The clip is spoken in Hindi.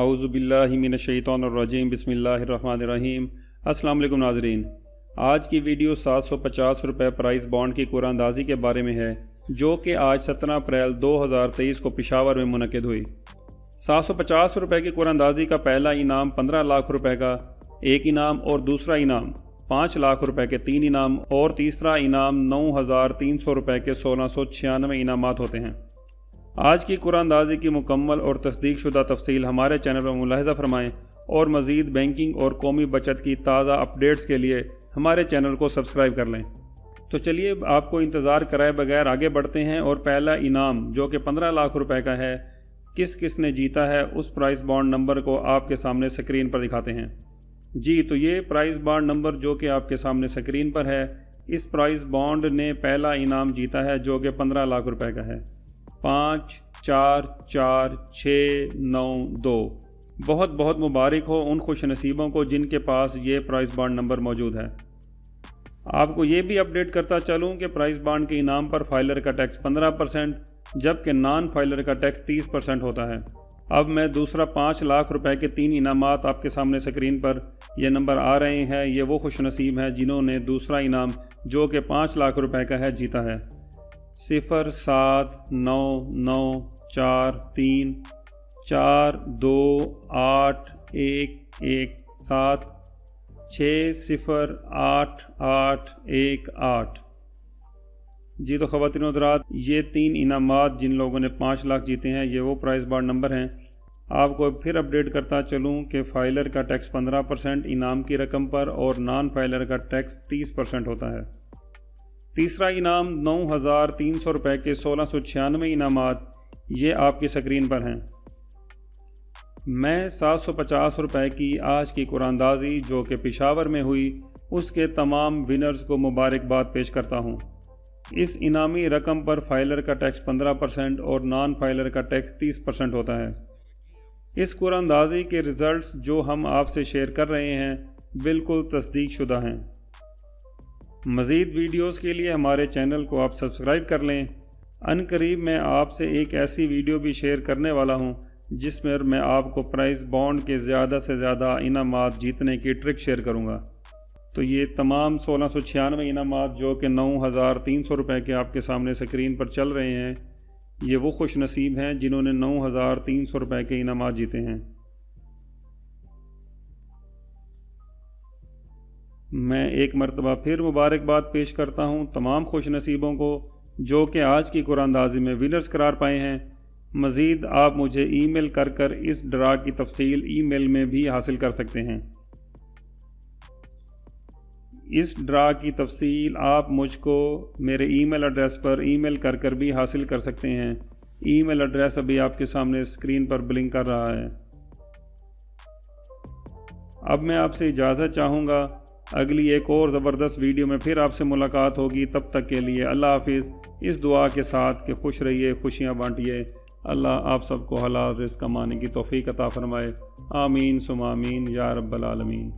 आऊज़ु बिल्लाहि मिनश्शैतानिर्रजीम बिस्मिल्लाहिर्रहमानिर्रहीम। अस्सलाम वालेकुम नाज़रीन, आज की वीडियो 750 रुपये प्राइस बॉन्ड की कुरानदाजी के बारे में है जो कि आज 17 अप्रैल 2023 को पेशावर में मुनक़िद हुई। 750 रुपये की कुरानदाजी का पहला इनाम 15 लाख रुपये का एक इनाम और दूसरा इनाम 5 लाख रुपये के 3 इनाम और तीसरा इनाम 9,300 रुपये के 1,696 इनामात होते हैं। आज की कुरानदाजी की मुकम्मल और तस्दीक शुदा तफसील हमारे चैनल पर मुलाहिजा फरमाएँ और मज़ीद बैंकिंग और कौमी बचत की ताज़ा अपडेट्स के लिए हमारे चैनल को सब्सक्राइब कर लें। तो चलिए आपको इंतज़ार कराए बगैर आगे बढ़ते हैं और पहला इनाम जो कि 15 लाख रुपए का है किसने जीता है उस प्राइस बॉन्ड नंबर को आपके सामने स्क्रीन पर दिखाते हैं। जी तो ये प्राइस बॉन्ड नंबर जो कि आपके सामने स्क्रीन पर है, इस प्राइस बॉन्ड ने पहला इनाम जीता है जो कि 15 लाख रुपये का है 54469 2। बहुत बहुत मुबारक हो उन खुश नसीबों को जिनके पास ये प्राइस बॉन्ड नंबर मौजूद है। आपको ये भी अपडेट करता चलूं कि प्राइस बॉन्ड के इनाम पर फाइलर का टैक्स 15% जबकि नॉन फाइलर का टैक्स 30% होता है। अब मैं दूसरा 5 लाख रुपए के 3 इनामात आपके सामने स्क्रीन पर ये नंबर आ रहे हैं। ये वो खुश नसीब हैं जिन्होंने दूसरा इनाम जो कि 5 लाख रुपये का है जीता है 07094343817608818। जी तो ख़वातीन और हज़रात, ये 3 इनामात जिन लोगों ने 5 लाख जीते हैं ये वो प्राइस बॉन्ड नंबर हैं। आपको फिर अपडेट करता चलूँ कि फाइलर का टैक्स 15% इनाम की रकम पर और नॉन फाइलर का टैक्स 30% होता है। तीसरा इनाम 9,300 रुपये के 1,696 इनामात ये आपकी स्क्रीन पर हैं। मैं 750 रुपये की आज की कुरानदाजी जो कि पेशावर में हुई उसके तमाम विनर्स को मुबारकबाद पेश करता हूँ। इस इनामी रकम पर फाइलर का टैक्स 15% और नॉन फाइलर का टैक्स 30% होता है। इस कुरानदाजी के रिज़ल्ट्स जो हम आपसे शेयर कर रहे हैं बिल्कुल तस्दीक शुदा हैं। मज़ीद वीडियोस के लिए हमारे चैनल को आप सब्सक्राइब कर लें। अनकरीब मैं आपसे एक ऐसी वीडियो भी शेयर करने वाला हूं जिसमें मैं आपको प्राइस बॉन्ड के ज़्यादा से ज़्यादा इनामात जीतने की ट्रिक शेयर करूंगा। तो ये तमाम 1,696 इनामात जो कि 9,300 रुपये के आपके सामने स्क्रीन पर चल रहे हैं ये वो खुश नसीब हैं जिन्होंने 9,300 रुपये के इनामात जीते हैं। मैं एक मरतबा फिर मुबारकबाद पेश करता हूं तमाम खुश नसीबों को जो कि आज की कुरानदाजी में विनर्स करार पाए हैं। मज़ीद आप मुझे ईमेल कर इस ड्रा की तफसील ईमेल में भी हासिल कर सकते हैं। इस ड्रा की तफसील आप मुझको मेरे ईमेल एड्रेस पर ईमेल कर भी हासिल कर सकते हैं। ईमेल एड्रेस अभी आपके सामने स्क्रीन पर ब्लिंक कर रहा है। अब मैं आपसे इजाज़त चाहूँगा। अगली एक और ज़बरदस्त वीडियो में फिर आपसे मुलाकात होगी। तब तक के लिए अल्लाह हाफिज़। इस दुआ के साथ कि खुश रहिए, खुशियाँ बांटिए। अल्लाह आप सबको हलाल रिज़्क़ कमाने की तौफ़ीक़ अता फ़रमाए। आमीन सुमा आमीन या रब्बल आलमीन।